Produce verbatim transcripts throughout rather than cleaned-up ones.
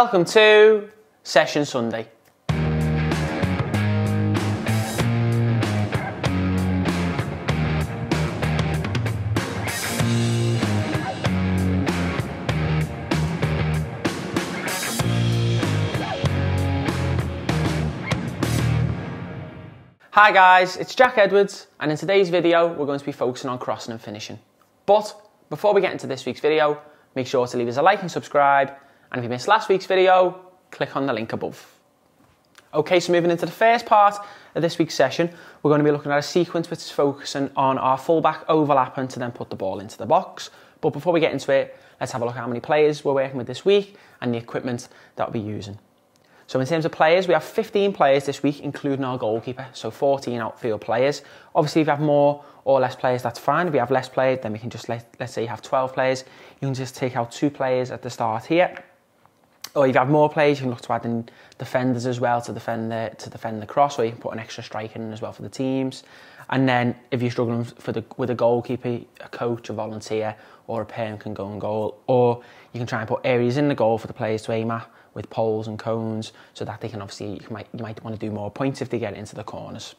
Welcome to Session Sunday. Hi guys, it's Jack Edwards, and in today's video we're going to be focusing on crossing and finishing. But before we get into this week's video, make sure to leave us a like and subscribe, and if you missed last week's video, click on the link above. Okay, so moving into the first part of this week's session, we're going to be looking at a sequence which is focusing on our fullback overlapping to then put the ball into the box. But before we get into it, let's have a look at how many players we're working with this week and the equipment that we'll be using. So in terms of players, we have fifteen players this week, including our goalkeeper, so fourteen outfield players. Obviously, if you have more or less players, that's fine. If you have less players, then we can just, let, let's say you have twelve players, you can just take out two players at the start here. Or if you have more players, you can look to add in defenders as well to defend the, to defend the cross, or you can put an extra striker in as well for the teams. And then if you're struggling for the, with a goalkeeper, a coach, a volunteer, or a parent can go on goal. Or you can try and put areas in the goal for the players to aim at, with poles and cones, so that they can obviously, you might, you might want to do more points if they get into the corners.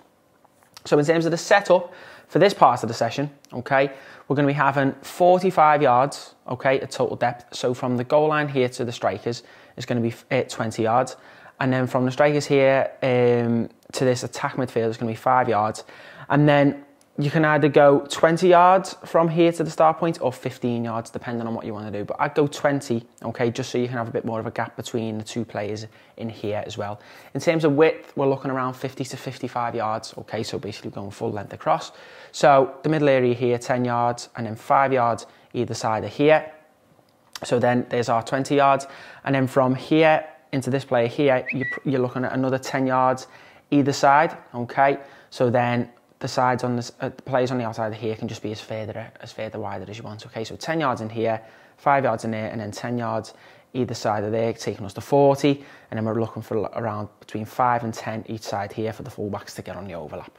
So in terms of the setup for this part of the session, okay, we're going to be having forty-five yards, okay, at total depth. So from the goal line here to the strikers is going to be twenty yards. And then from the strikers here um, to this attack midfield is going to be five yards. And then you can either go twenty yards from here to the start point or fifteen yards, depending on what you want to do. But I'd go twenty, okay, just so you can have a bit more of a gap between the two players in here as well. In terms of width, we're looking around fifty to fifty-five yards, okay, so basically going full length across. So the middle area here, ten yards, and then five yards either side of here. So then there's our twenty yards. And then from here into this player here, you're looking at another ten yards either side, okay. So then the sides on this, uh, the players on the outside of here can just be as further as further wider as you want. Okay, so ten yards in here, five yards in there, and then ten yards either side of there, taking us to forty. And then we're looking for around between five and ten each side here for the fullbacks to get on the overlap.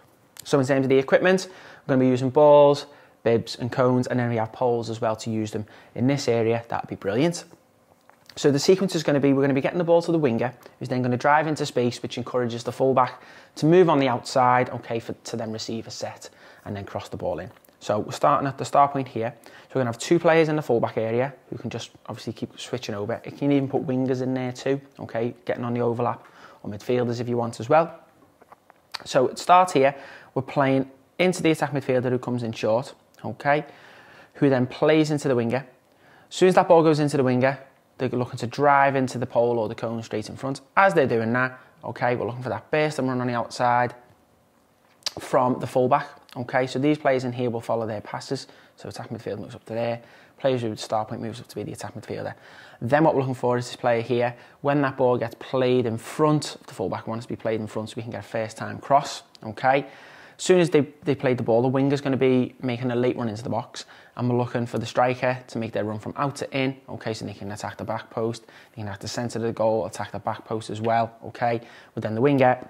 So in terms of the equipment, we're going to be using balls, bibs, and cones, and then we have poles as well to use them in this area. That'd be brilliant. So the sequence is going to be, we're going to be getting the ball to the winger, who's then going to drive into space, which encourages the fullback to move on the outside, okay, for, to then receive a set and then cross the ball in. So we're starting at the start point here. So we're going to have two players in the fullback area who can just obviously keep switching over. You can even put wingers in there too, okay, getting on the overlap, or midfielders if you want as well. So it starts here. We're playing into the attack midfielder who comes in short, okay, who then plays into the winger. As soon as that ball goes into the winger, they're looking to drive into the pole or the cone straight in front. As they're doing that, okay, we're looking for that burst and run on the outside from the fullback. Okay, so these players in here will follow their passes. So attack midfield moves up to there. Players who start point moves up to be the attack midfielder. Then what we're looking for is this player here. When that ball gets played in front, the fullback wants to be played in front so we can get a first time cross. Okay. As soon as they, they played the ball, the winger's going to be making a late run into the box, and we're looking for the striker to make their run from out to in, okay, so they can attack the back post, they can attack the centre of the goal, attack the back post as well, okay. But then the winger,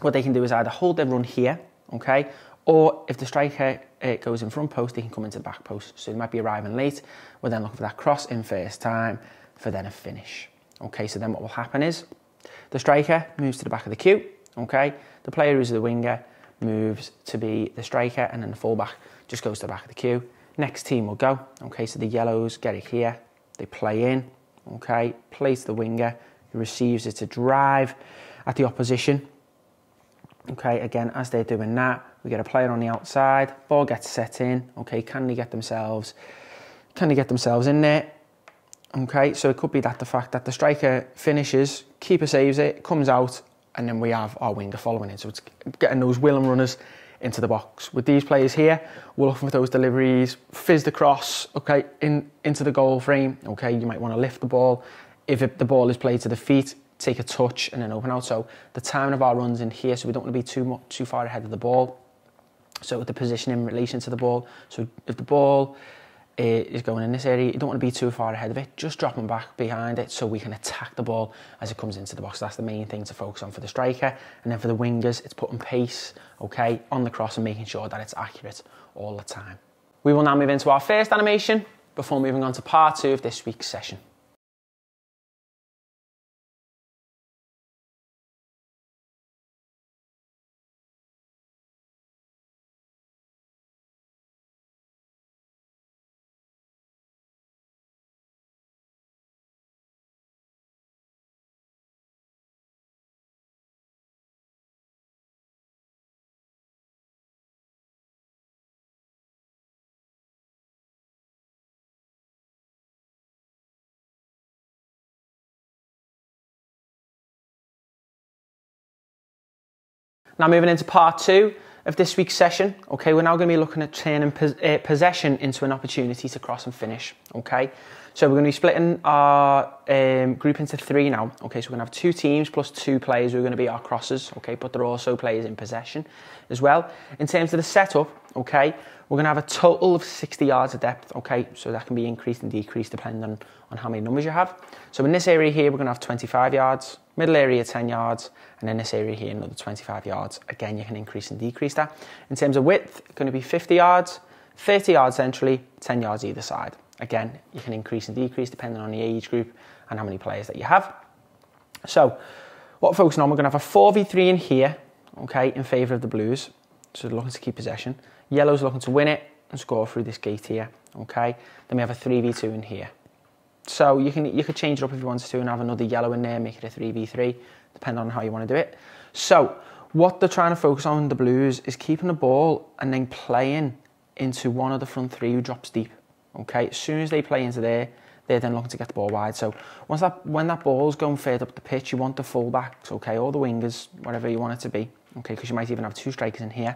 what they can do is either hold their run here, okay, or if the striker it goes in front post, they can come into the back post, so they might be arriving late. We're then looking for that cross in first time for then a finish, okay. So then what will happen is the striker moves to the back of the queue, okay, the player who's the winger moves to be the striker, and then the fullback just goes to the back of the queue. Next team will go. Okay, so the yellows get it here. They play in. Okay, play to the winger who receives it to drive at the opposition. Okay, again, as they're doing that, we get a player on the outside. Ball gets set in. Okay, can they get themselves? Can they get themselves in there? Okay, so it could be that the fact that the striker finishes, keeper saves it, comes out, and then we have our winger following it. So it's getting those willing runners into the box. With these players here, we're looking for those deliveries, fizz the cross, okay, in, into the goal frame, okay, you might want to lift the ball. If it, the ball is played to the feet, take a touch and then open out. So the timing of our runs in here, so we don't want to be too much, too far ahead of the ball. So with the position in relation to the ball, so if the ball is going in this area, you don't want to be too far ahead of it, just drop them back behind it so we can attack the ball as it comes into the box. That's the main thing to focus on for the striker. And then for the wingers, it's putting pace, okay, on the cross and making sure that it's accurate all the time. We will now move into our first animation before moving on to part two of this week's session. Now moving into part two of this week's session, okay, we're now going to be looking at turning pos uh, possession into an opportunity to cross and finish, okay? So we're going to be splitting our um, group into three now, okay? So we're going to have two teams plus two players who are going to be our crossers, okay? But they're also players in possession as well. In terms of the setup, okay, we're going to have a total of sixty yards of depth, okay? So that can be increased and decreased depending on, on how many numbers you have. So in this area here, we're going to have twenty-five yards, middle area ten yards, and in this area here, another twenty-five yards. Again, you can increase and decrease that. In terms of width, it's going to be fifty yards, thirty yards centrally, ten yards either side. Again, you can increase and decrease depending on the age group and how many players that you have. So what we're focusing on, we're going to have a four v three in here, okay, in favour of the blues. So they're looking to keep possession. Yellow's looking to win it and score through this gate here, okay? Then we have a three v two in here. So you can you could change it up if you wanted to and have another yellow in there, make it a three v three, depending on how you want to do it. So what they're trying to focus on, the blues, is keeping the ball and then playing into one of the front three who drops deep, okay? As soon as they play into there, they're then looking to get the ball wide. So once that when that ball's going further up the pitch, you want the full-backs, okay, or the wingers, whatever you want it to be, okay, because you might even have two strikers in here.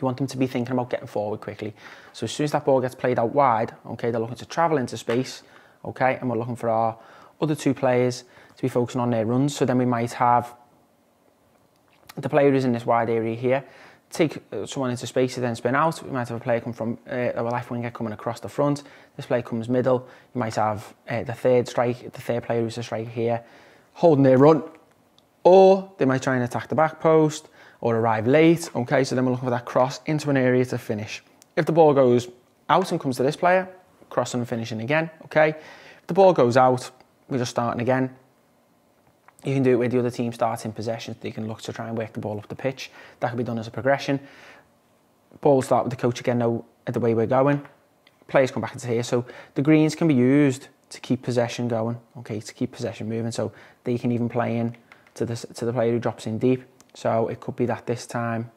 You want them to be thinking about getting forward quickly. So as soon as that ball gets played out wide, okay, they're looking to travel into space, okay, and we're looking for our other two players to be focusing on their runs. So then we might have the player who's in this wide area here take someone into space to then spin out. We might have a player come from uh, a left winger coming across the front. This player comes middle. You might have uh, the third strike, the third player who's a striker here, holding their run, or they might try and attack the back post or arrive late. Okay, so then we're looking for that cross into an area to finish. If the ball goes out and comes to this player, crossing and finishing again, okay? If the ball goes out, we're just starting again. You can do it where the other team starts in possession, so they can look to try and work the ball up the pitch. That can be done as a progression. Ball will start with the coach again, though, at the way we're going. Players come back into here, so the greens can be used to keep possession going, okay, to keep possession moving, so they can even play in to the, to the player who drops in deep. So it could be that this time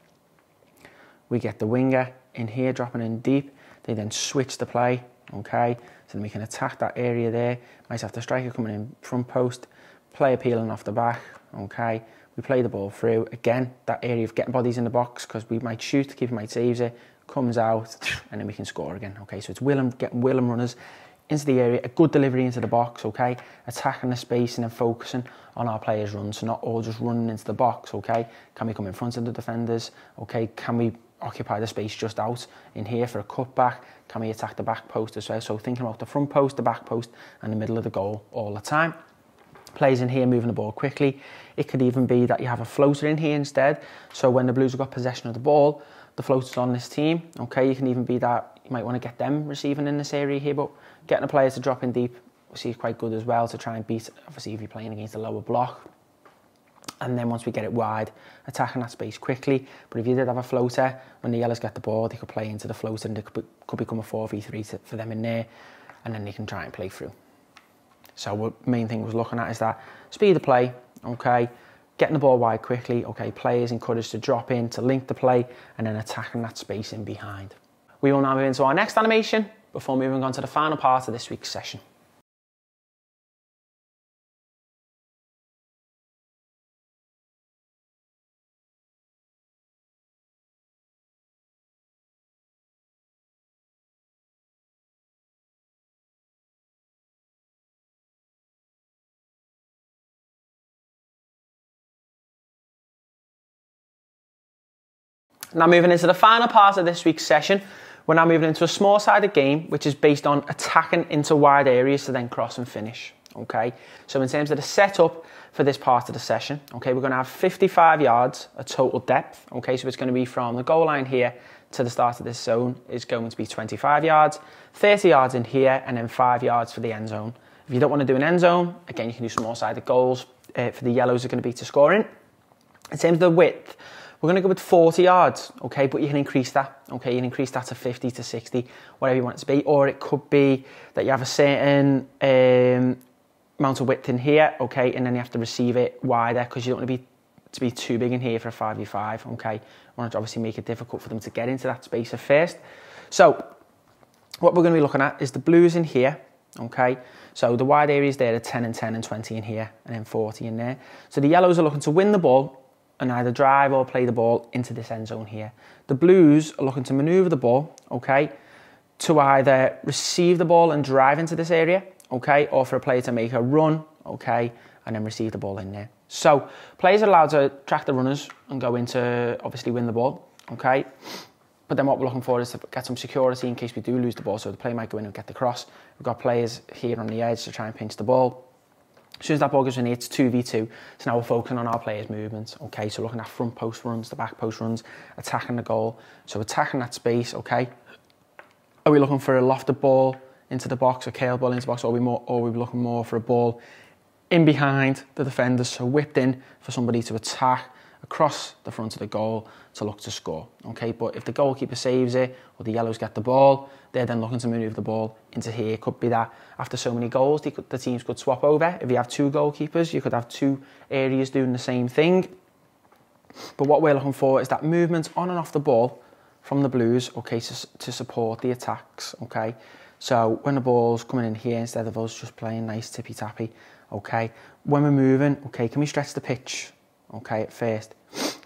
we get the winger in here, dropping in deep. They then switch the play, okay? So then we can attack that area there. Might have the striker coming in front post, player peeling off the back, okay? We play the ball through. Again, that area of getting bodies in the box, because we might shoot, the keeper might save it, comes out, and then we can score again, okay? So it's will and, getting will and runners into the area, a good delivery into the box, okay? Attacking the space and then focusing on our players' runs, so not all just running into the box, okay? Can we come in front of the defenders, okay? Can we occupy the space just out in here for a cutback? Can we attack the back post as well? So thinking about the front post, the back post, and the middle of the goal all the time. Players in here moving the ball quickly. It could even be that you have a floater in here instead. So when the Blues have got possession of the ball, the floater's on this team, okay? You can even be that you might want to get them receiving in this area here, but getting a player to drop in deep, we see, is quite good as well to try and beat, obviously, if you're playing against a lower block. And then once we get it wide, attacking that space quickly. But if you did have a floater, when the yellows get the ball, they could play into the floater and it could, be, could become a four v three to, for them in there, and then they can try and play through. So what main thing we're looking at is that speed of play, okay, getting the ball wide quickly, okay, players encouraged to drop in, to link the play, and then attacking that space in behind. We will now move into our next animation before moving on to the final part of this week's session. Now moving into the final part of this week's session, we're now moving into a small-sided game, which is based on attacking into wide areas to then cross and finish, okay? So in terms of the setup for this part of the session, okay, we're going to have fifty-five yards of total depth, okay? So it's going to be from the goal line here to the start of this zone is going to be twenty-five yards, thirty yards in here, and then five yards for the end zone. If you don't want to do an end zone, again, you can do small-sided goals. Uh, for the yellows are going to be to score in. In terms of the width, we're going to go with forty yards, okay, but you can increase that, okay, you can increase that to fifty, to sixty, whatever you want it to be, or it could be that you have a certain um, amount of width in here, okay, and then you have to receive it wider because you don't want to be, to be too big in here for a five v five, okay. You want to obviously make it difficult for them to get into that space at first. So what we're going to be looking at is the blues in here, okay, so the wide areas there are ten and ten and twenty in here, and then forty in there. So the yellows are looking to win the ball and either drive or play the ball into this end zone here. The Blues are looking to manoeuvre the ball, okay, to either receive the ball and drive into this area, okay, or for a player to make a run, okay, and then receive the ball in there. So players are allowed to track the runners and go into, obviously, win the ball, okay. But then what we're looking for is to get some security in case we do lose the ball, so the player might go in and get the cross. We've got players here on the edge to try and pinch the ball. As soon as that ball goes in here, it's two v two. So now we're focusing on our players' movements, okay? So looking at front post runs, the back post runs, attacking the goal. So attacking that space, okay? Are we looking for a lofted ball into the box, a curled ball into the box, or are we, more, or are we looking more for a ball in behind the defenders, so whipped in for somebody to attack across the front of the goal to look to score, okay? But if the goalkeeper saves it, or the yellows get the ball, they're then looking to manoeuvre the ball into here. It could be that after so many goals, they could, the teams could swap over. If you have two goalkeepers, you could have two areas doing the same thing. But what we're looking for is that movement on and off the ball from the Blues, okay, to, to support the attacks, okay? So when the ball's coming in here, instead of us just playing nice tippy-tappy, okay? When we're moving, okay, can we stretch the pitch? Okay, at first,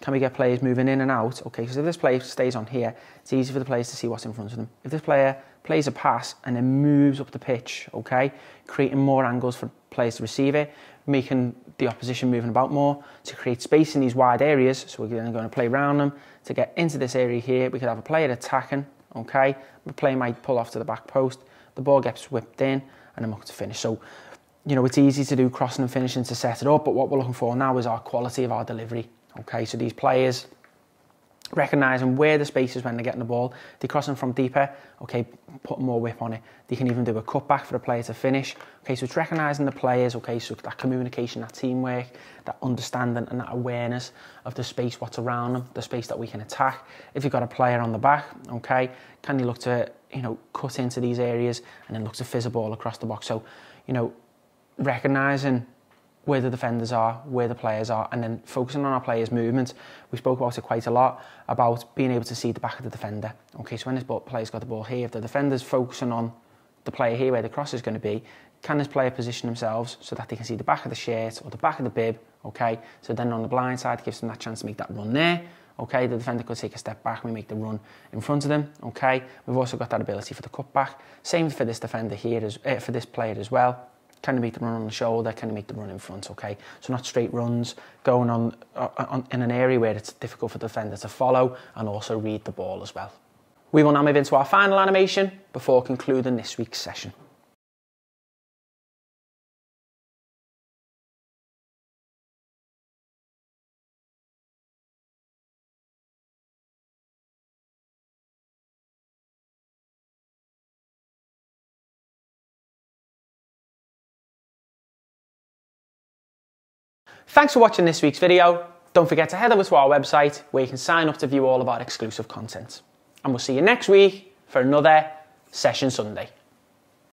can we get players moving in and out? Okay, because if this player stays on here, it's easy for the players to see what's in front of them. If this player plays a pass and then moves up the pitch, okay, creating more angles for players to receive it, making the opposition moving about more to create space in these wide areas. So we're then going to play around them to get into this area here. We could have a player attacking, okay, the player might pull off to the back post, the ball gets whipped in, and then we're going to finish. So, you know, it's easy to do crossing and finishing to set it up, but what we're looking for now is our quality of our delivery. Okay, so these players recognising where the space is when they're getting the ball. They're crossing from deeper, okay, put more whip on it. They can even do a cutback for the player to finish. Okay, so it's recognising the players, okay, so that communication, that teamwork, that understanding and that awareness of the space, what's around them, the space that we can attack. If you've got a player on the back, okay, can you look to, you know, cut into these areas and then look to fizz a ball across the box? So, you know, recognising where the defenders are, where the players are, and then focusing on our players' movement. We spoke about it quite a lot, about being able to see the back of the defender. Okay, so when this ball, player's got the ball here, if the defender's focusing on the player here where the cross is going to be, can this player position themselves so that they can see the back of the shirt or the back of the bib, okay? So then on the blind side, it gives them that chance to make that run there, okay? The defender could take a step back and we make the run in front of them, okay? We've also got that ability for the cutback. Same for this defender here, as, uh, for this player as well. Can they make the run on the shoulder? Can they make the run in front? Okay, so not straight runs going on, uh, on in an area where it's difficult for the defender to follow and also read the ball as well. We will now move into our final animation before concluding this week's session. Thanks for watching this week's video. Don't forget to head over to our website where you can sign up to view all of our exclusive content. And we'll see you next week for another Session Sunday.